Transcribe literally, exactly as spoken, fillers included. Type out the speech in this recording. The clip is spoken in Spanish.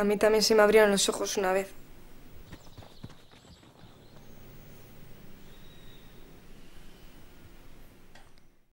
A mí también se me abrieron los ojos una vez.